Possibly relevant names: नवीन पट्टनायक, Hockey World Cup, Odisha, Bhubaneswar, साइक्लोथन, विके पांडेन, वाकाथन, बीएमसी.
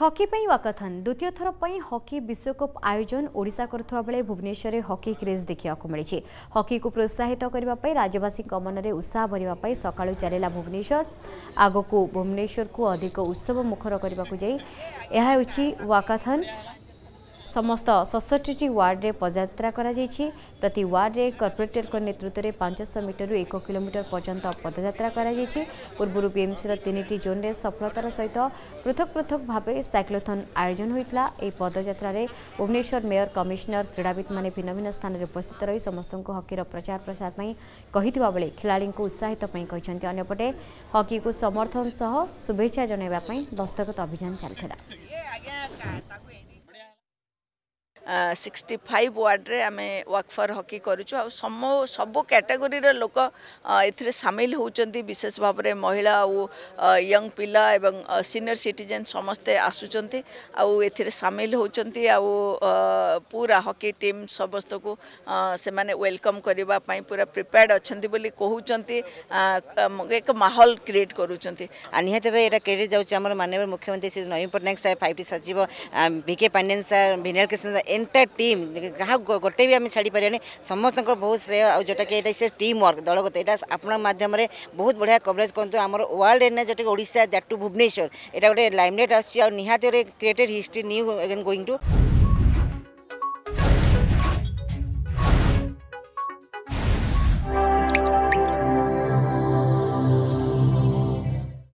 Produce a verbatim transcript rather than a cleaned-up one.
Hockey वाकाथन द्वितीय थर पर हॉकी विश्वकप आयोजन ओडिशा करथुवा बेले भुवनेश्वर में हॉकी क्रेज देखा मिली। हॉकी को प्रोत्साहित करने राज्यवासी मन में उत्साह भरने सकाळू चलेला भुवनेश्वर। आग को भुवनेश्वर को अधिक उत्सव मुखर करने यह वाकाथन समस्त सड़सठ वार्ड में पदयात्रा प्रति वार्ड में कर्पोरेटर के नेतृत्व में पाँच सौ मीटर एक किलोमीटर पर्यंत पदयात्रा पूर्व बीएमसी तीन जोन में सफलतार सहित पृथक पृथक भाव साइक्लोथन आयोजन होता। यह पदयात्रा भुवनेश्वर मेयर कमिशनर क्रीड़ाविद माने भिन्न भिन्न स्थान में उपस्थित रही समस्त हॉकी प्रचार प्रसार पर खिलाड़ी को उत्साहित अंपटे हॉकी को समर्थन सह शुभेच्छा जनवाई दस्तखत अभियान चलता। सिक्सटी फाइव वार्ड्रे आम वर्क फॉर हॉकी करुचु आ सबू कैटेगोरी लोक ए सामिल होती। विशेष भाव में महिला आ यंग पिला एवं सीनियर सिटीजन समस्ते आसुंच सामिल होती। आ पूरा हॉकी टीम समस्त को से वेलकम करने पूरा प्रिपेयर्ड अच्छे बोली कहते एक माहौल क्रिएट करुँच। निहत भाव ये क्रिएट जाऊँच माननीय मुख्यमंत्री श्री नवीन पट्टनायक सार फाइव टी सचिव विके पांडेन सार भिनल कृष्ण एंटा टीम क्या गोटे भी आम छाड़ी पारे समस्त बहुत श्रेय आ जोटा कि टीम वर्क दलगत यहाँ आपण मध्यम बहुत बढ़िया कवरेज करूँ। आम वर्ल्ड एरिया जो ओडिशा दैट टू भुवनेश्वर यहाँ गोटे लाइमलाइट आसती निहाती created history new again going to.